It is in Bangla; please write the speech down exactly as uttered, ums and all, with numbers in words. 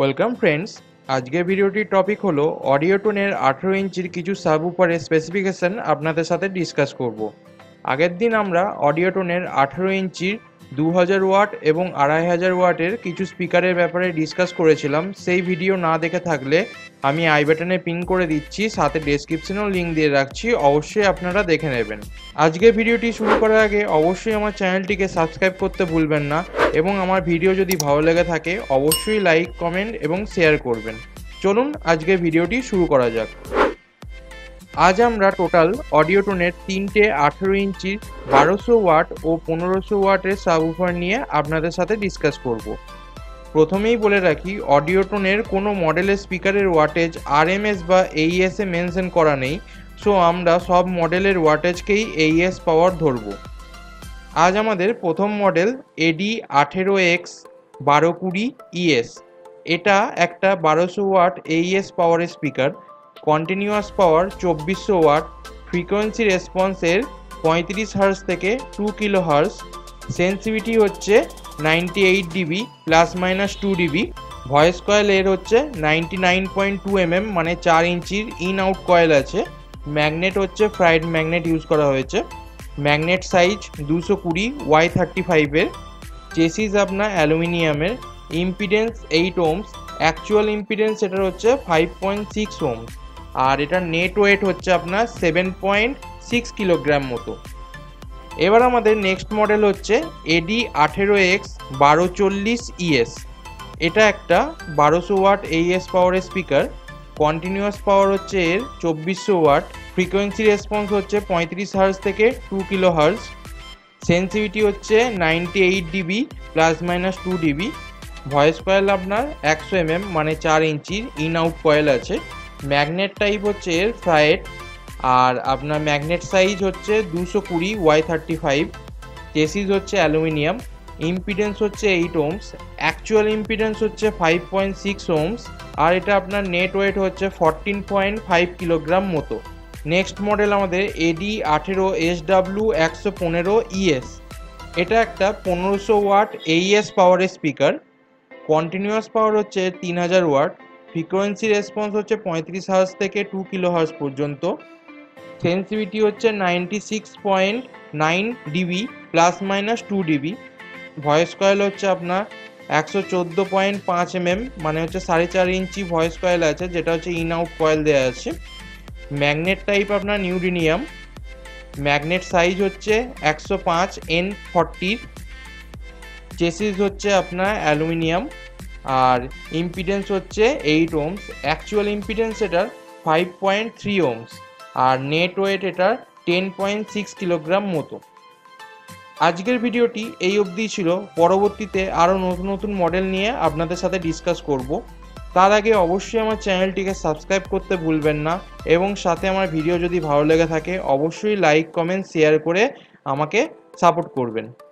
ওয়েলকাম ফ্রেন্ডস, আজকে ভিডিওটির টপিক হলো অডিওটোনের আঠেরো ইঞ্চির কিছু সাবউপারের স্পেসিফিকেশন আপনাদের সাথে ডিসকাস করব। আগের দিন আমরা অডিওটোনের আঠেরো ইঞ্চির দু হাজার ওয়াট এবং আড়াই হাজার ওয়াটের কিছু স্পিকারের ব্যাপারে ডিসকাস করেছিলাম। সেই ভিডিও না দেখে থাকলে আমি আই বাটনে পিন করে দিচ্ছি, সাথে ডেসক্রিপশনেও লিঙ্ক দিয়ে রাখছি, অবশ্যই আপনারা দেখে নেবেন। আজকে ভিডিওটি শুরু করার আগে অবশ্যই আমার চ্যানেলটিকে সাবস্ক্রাইব করতে ভুলবেন না এবং আমার ভিডিও যদি ভালো লেগে থাকে অবশ্যই লাইক, কমেন্ট এবং শেয়ার করবেন। চলুন আজকে ভিডিওটি শুরু করা যাক। আজ আমরা টোটাল অডিওটোনের তিনটে আঠেরো ইঞ্চির বারোশো ওয়াট ও পনেরোশো ওয়াটের সাবউফার নিয়ে আপনাদের সাথে ডিসকাস করব। প্রথমেই বলে রাখি, অডিওটোনের কোনো মডেলের স্পিকারের ওয়াটেজ আরএমএস বা এইএস এ মেনশন করা নেই, সো আমরা সব মডেলের ওয়াটেজকেই এইএস পাওয়ার ধরব। আজ আমাদের প্রথম মডেল এডি আঠেরো এক্স বারো কুড়ি ইএস। এটা একটা বারোশো ওয়াট এইএস পাওয়ারের স্পিকার। কন্টিনিউয়াস পাওয়ার চব্বিশশো ওয়াট, ফ্রিকোয়েন্সি রেসপন্সের পঁয়ত্রিশ হার্স থেকে টু কিলো হার্স, সেন্সিভিটি হচ্ছে ninety eight dB plus minus two dB, voice coil এর হচ্ছে ninety nine point two M M মানে চার ইঞ্চির ইন আউট কয়েল আছে, ম্যাগনেট হচ্ছে ফ্রাইড ম্যাগনেট ইউজ করা হয়েছে, ম্যাগনেট সাইজ দুশো কুড়ি ওয়াই থার্টি ফাইভের, চেসিস আপনার অ্যালুমিনিয়ামের, impedance eight ohms, actual impedance এটার হচ্ছে ফাইভ পয়েন্ট সিক্স ওমস, আর এটার নেট ওয়েট হচ্ছে আপনার সেভেন পয়েন্ট সিক্স কিলোগ্রাম মতো। এবার আমাদের নেক্সট মডেল হচ্ছে এডি আঠেরো এক্স বারো চল্লিশ ইএস। এটা একটা বারোশো ওয়াট এইএস পাওয়ারের স্পিকার। কন্টিনিউয়াস পাওয়ার হচ্ছে এর চব্বিশশো ওয়াট, ফ্রিকোয়েন্সি রেসপন্স হচ্ছে পঁয়ত্রিশ হার্স থেকে টু কিলো হার্স, সেন্সিভিটি হচ্ছে ninety eight dB plus minus two dB, voice coil আপনার একশো এম এম মানে চার ইঞ্চির ইন আউট কয়েল আছে, ম্যাগনেট টাইপ হচ্ছে এর ফ্রায়েড, আর আপনার ম্যাগনেট সাইজ হচ্ছে দুশো কুড়ি ওয়াই থার্টি ফাইভ, চেসিস হচ্ছে অ্যালুমিনিয়াম, ইম্পিডেন্স হচ্ছে এইট ওমস, অ্যাকচুয়াল ইম্পিডেন্স হচ্ছে ফাইভ পয়েন্ট সিক্স ওমস, আর এটা আপনার নেট ওয়েট হচ্ছে ফোরটিন পয়েন্ট ফাইভ কিলোগ্রাম মতো। নেক্সট মডেল আমাদের এডি আঠেরো এস ডাব্লু একশো পনেরো ইএস। এটা একটা পনেরোশো ওয়াট এইএস পাওয়ারের স্পিকার। কন্টিনিউয়াস পাওয়ার হচ্ছে তিন হাজার ওয়াট, ফ্রিকোয়েন্সি রেসপন্স হচ্ছে পঁয়ত্রিশ হার্স থেকে টু কিলো হার্স পর্যন্ত, সেন্সিভিটি হচ্ছে ninety six point nine dB plus minus two dB, voice coil হচ্ছে আপনার একশো চোদ্দো পয়েন্ট পাঁচ এম এম মানে হচ্ছে সাড়ে চার ইঞ্চি ভয়েস কয়েল আছে, যেটা হচ্ছে ইন আউট কয়েল দেওয়া আছে, ম্যাগনেট টাইপ আপনার নিউডিনিয়াম, ম্যাগনেট সাইজ হচ্ছে একশো পাঁচ এন ফর্টির, চেসিস হচ্ছে আপনার অ্যালুমিনিয়াম, আর ইম্পিডেন্স হচ্ছে এইট ওমস, অ্যাকচুয়াল ইম্পিডেন্স এটার ফাইভ পয়েন্ট থ্রি ওমস, আর নেট ওয়েট এটার টেন পয়েন্ট সিক্স কিলোগ্রাম মতো। আজকের ভিডিওটি এই অবধিই ছিল। পরবর্তীতে আরও নতুন নতুন মডেল নিয়ে আপনাদের সাথে ডিসকাস করব। তার আগে অবশ্যই আমার চ্যানেলটিকে সাবস্ক্রাইব করতে ভুলবেন না এবং সাথে আমার ভিডিও যদি ভালো লেগে থাকে অবশ্যই লাইক, কমেন্ট, শেয়ার করে আমাকে সাপোর্ট করবেন।